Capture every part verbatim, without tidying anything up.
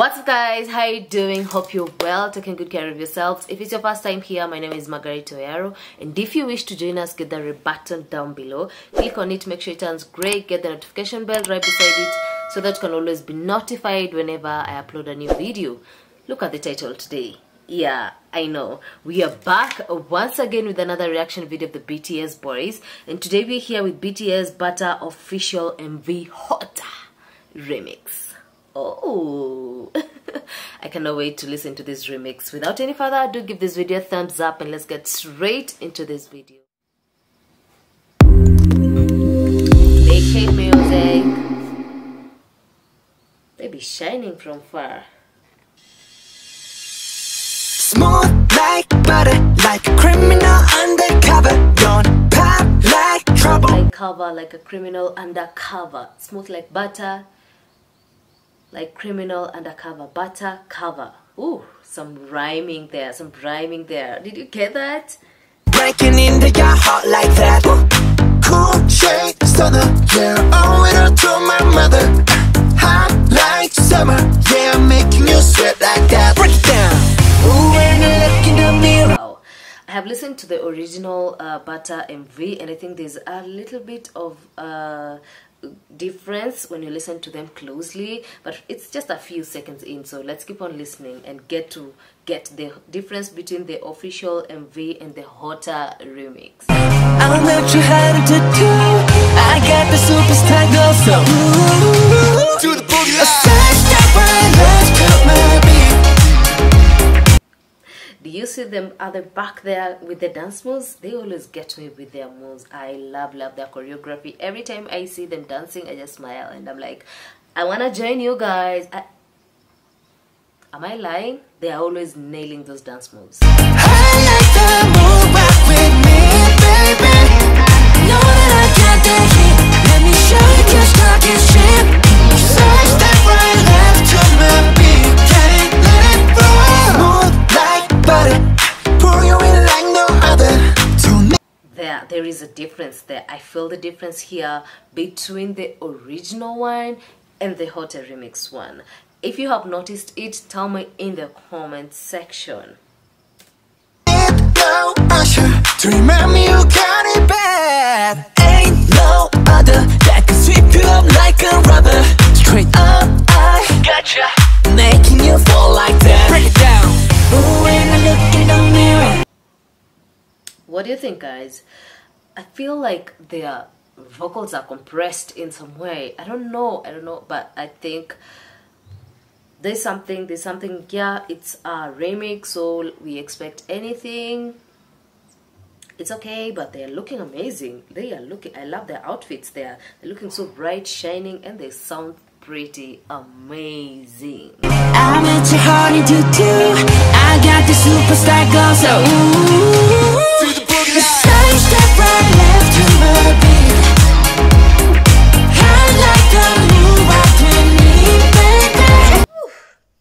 What's up guys, how you doing? Hope you're well, taking good care of yourselves. If it's your first time here, my name is Margarita Oyaro, and if you wish to join us, get the red button down below, click on it, make sure it turns grey, get the notification bell right beside it so that you can always be notified whenever I upload a new video. Look at the title today. Yeah, I know. We are back once again with another reaction video of the B T S boys, and today we're here with B T S Butter official M V Hotter Remix. Oh, I cannot wait to listen to this remix. Without any further ado, give this video a thumbs up and let's get straight into this video. They hate music. They be shining from far. Smooth like butter, like a criminal undercover. Don't pop like trouble. Like cover, like a criminal undercover. Smooth like butter, like criminal undercover. Butter cover. Ooh, some rhyming there, some rhyming there. Did you get that? Breaking into your heart like that. Cool shade, stunner, yeah. Owe it all to my mother. Hot like summer, yeah. Making you sweat like that. Break it down. Ooh, when you look in the mirror. Wow. I have listened to the original uh, Butter M V, and I think there's a little bit of uh, difference when you listen to them closely, but it's just a few seconds in, so let's keep on listening and get to get the difference between the official M V and the Hotter Remix. I'm not too hard to do. I got the superstar girl, so ooh, to the boogie. Yeah. Do you see them other back there with the dance moves? They always get me with their moves. I love love their choreography. Every time I see them dancing, I just smile and I'm like, I wanna join you guys. I... Am I lying? They are always nailing those dance moves. There is a difference there. I feel the difference here between the original one and the Hotter Remix one. If you have noticed it, tell me in the comment section. What do you think, guys? I feel like their vocals are compressed in some way. I don't know, I don't know, but I think there's something, there's something, yeah, it's a remix, so we expect anything. It's okay, but they're looking amazing. They are looking, I love their outfits there. They're looking so bright, shining, and they sound pretty amazing. I'm not too hard to do. I got the superstar girl, so ooh.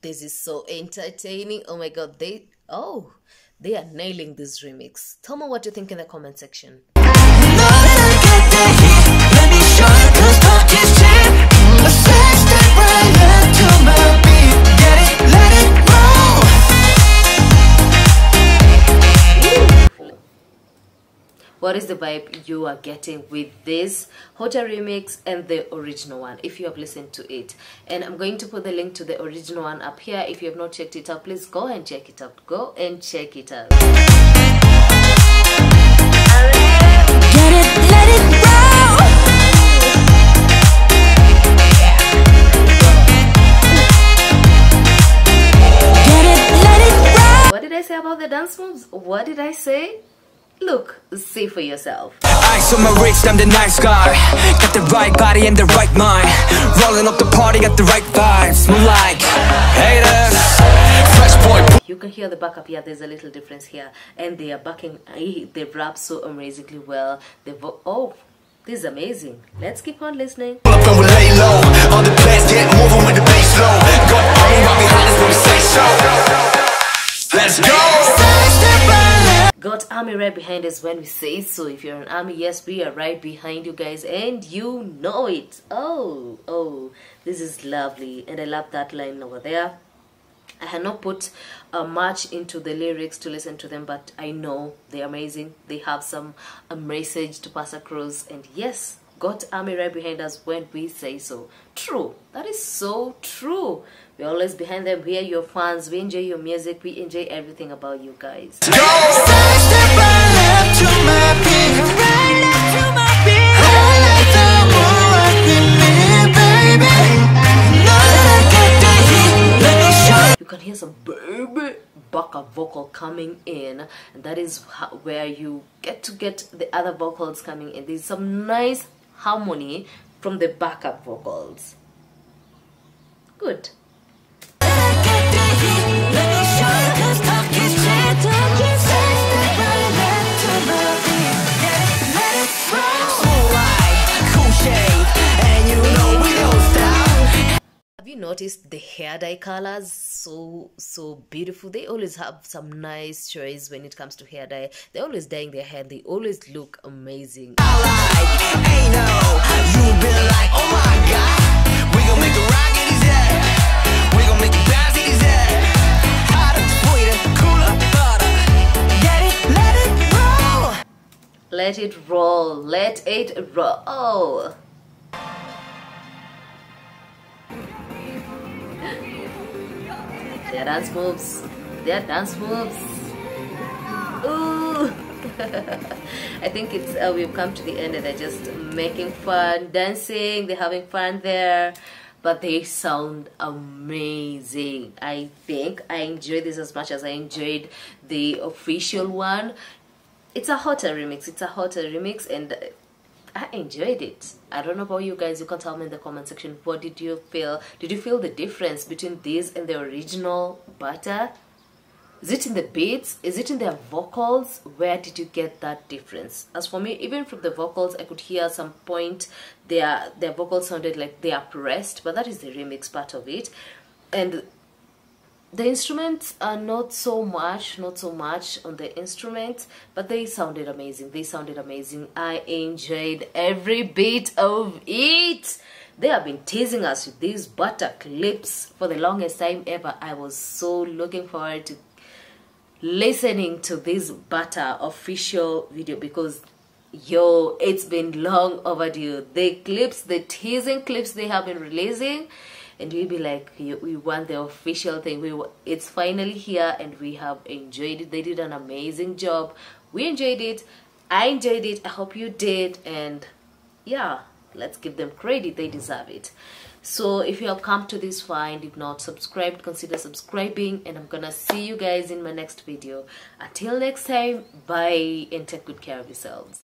This is so entertaining. Oh my god, they oh they are nailing this remix. Tell me what you think in the comment section. What is the vibe you are getting with this Hotter Remix and the original one, if you have listened to it? And I'm going to put the link to the original one up here. If you have not checked it out, please go and check it out. Go and check it out. Get it, let it roll. Get it, let it roll. What did I say about the dance moves? What did I say? Look, see for yourself. I saw my wrist, I'm the nice guy. Got the right body and the right mind. Rolling up the party, got the right vibes. Like haters, fresh boy. You can hear the backup here. There's a little difference here, and they are backing. They rap so amazingly well. They vo oh, this is amazing. Let's keep on listening. Let's go. Got army right behind us when we say so. If you're an army, yes, we are right behind you guys, and you know it. Oh, oh, this is lovely, and I love that line over there. I had not put uh, much into the lyrics to listen to them, but I know they're amazing. They have some a message to pass across, and yes, got army right behind us when we say so. True, that is so true. We're always behind them. We are your fans. We enjoy your music. We enjoy everything about you guys. You can hear some baby backup vocal coming in, and that is where you get to get the other vocals coming in. There's some nice harmony from the backup vocals. Good. Have you noticed the hair dye colors? So so beautiful. They always have some nice choice when it comes to hair dye. They're always dyeing their hair. They always look amazing. Let it roll. Let it roll. Their dance moves, their dance moves. Ooh. I think it's uh, we've come to the end, and they're just making fun, dancing. They're having fun there, but they sound amazing. I think I enjoyed this as much as I enjoyed the official one. It's a hotter remix. It's a hotter remix, and I enjoyed it. I don't know about you guys. You can tell me in the comment section, what did you feel? Did you feel the difference between this and the original Butter? Is it in the beats? Is it in their vocals? Where did you get that difference? As for me, even from the vocals, I could hear some point their their vocals sounded like they are pressed, but that is the remix part of it. And the instruments are not so much, not so much on the instruments, but they sounded amazing. They sounded amazing. I enjoyed every bit of it. They have been teasing us with these Butter clips for the longest time ever. I was so looking forward to listening to this Butter official video, because yo, it's been long overdue. The clips, the teasing clips they have been releasing, and we'll be like, we want the official thing. We It's finally here, and we have enjoyed it. They did an amazing job. We enjoyed it. I enjoyed it. I hope you did. And yeah, let's give them credit. They deserve it. So if you have come to this far and did not subscribe, consider subscribing. And I'm going to see you guys in my next video. Until next time, bye, and take good care of yourselves.